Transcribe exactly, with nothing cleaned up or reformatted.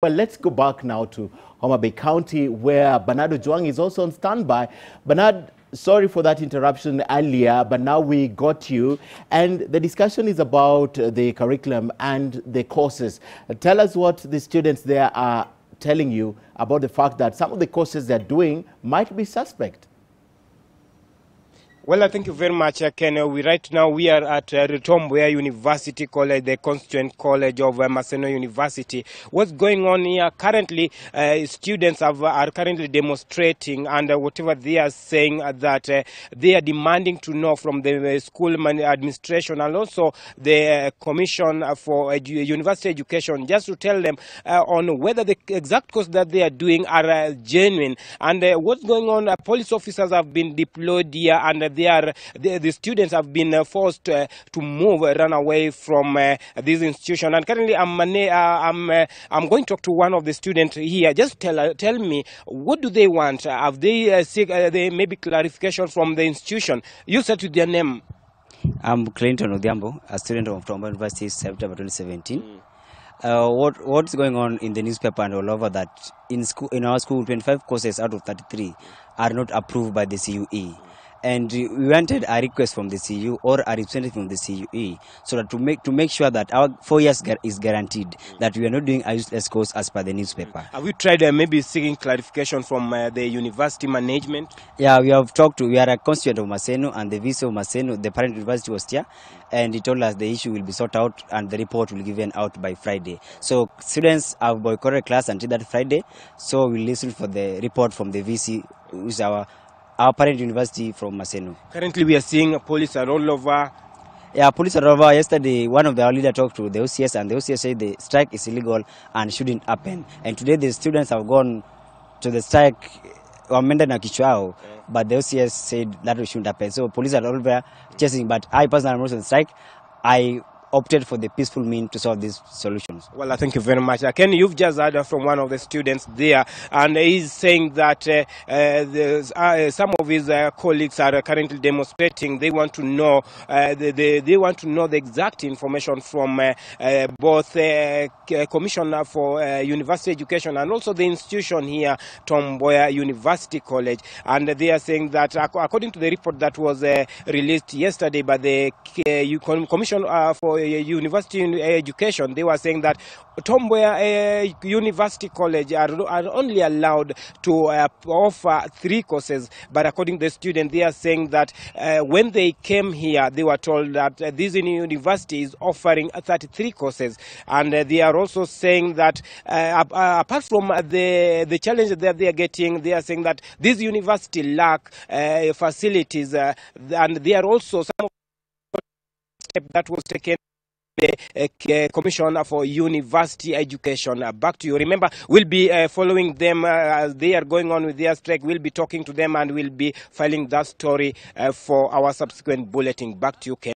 Well, let's go back now to Homa Bay County, where Bernard Ojuang is also on standby. Bernard, sorry for that interruption earlier, but now we got you. And the discussion is about the curriculum and the courses. Tell us what the students there are telling you about the fact that some of the courses they're doing might be suspect. Well, thank you very much, Ken. We, right now we are at uh, Tom Mboya University College, the constituent college of uh, Maseno University. What's going on here? Currently, uh, students have, are currently demonstrating, and uh, whatever they are saying uh, that uh, they are demanding to know from the uh, school administration and also the uh, Commission for Edu University Education, just to tell them uh, on whether the exact course that they are doing are uh, genuine. And uh, what's going on? Uh, police officers have been deployed here, and uh, They are, the, the students have been forced uh, to move, uh, run away from uh, this institution. And currently, I'm, uh, I'm, uh, I'm going to talk to one of the students here. Just tell, uh, tell me, what do they want? Have they uh, seek uh, they maybe clarification from the institution? You said to their name. I'm Clinton Odiambo, a student of Tom Mboya University, September twenty seventeen. Mm. Uh, what what's going on in the newspaper and all over that in school in our school, twenty-five courses out of thirty-three are not approved by the C U E. And we wanted a request from the C U or a representative from the C U E, so that to make to make sure that our four years is guaranteed, that we are not doing a useless course as per the newspaper. Have we tried uh, maybe seeking clarification from uh, the university management? Yeah, we have talked to. We are a constituent of Maseno, and the V C of Maseno, the parent university, was here, and he told us the issue will be sorted out and the report will be given out by Friday. So students have boycotted class until that Friday. So we listen for the report from the V C, who is our. Our parent university from Maseno. Currently, we are seeing police are all over. Yeah, police are all over. Yesterday, one of our leaders talked to the O C S, and the O C S said the strike is illegal and shouldn't happen. And today, the students have gone to the strike, but the O C S said that it shouldn't happen. So, police are all over chasing. But I personally am not on strike. I opted for the peaceful means to solve these solutions. Well, I thank you very much. Ken, you've just heard from one of the students there, and he's saying that uh, uh, the, uh, some of his uh, colleagues are currently demonstrating. They want to know uh, the, the, they want to know the exact information from uh, uh, both uh, Commissioner for uh, University Education and also the institution here, Tom Mboya University College. And they are saying that according to the report that was uh, released yesterday by the uh, Commission uh, for University Education, they were saying that Tom Mboya uh, University College are, are only allowed to uh, offer three courses, but according to the student, they are saying that uh, when they came here, they were told that uh, this university is offering thirty-three courses, and uh, they are also saying that uh, apart from the the challenge that they are getting, they are saying that this university lack uh, facilities, uh, and they are also some of step that was taken the Commissioner for University Education. Back to you. Remember, we'll be uh, following them uh, as they are going on with their strike. We'll be talking to them, and we'll be filing that story uh, for our subsequent bulletin. Back to you, Ken.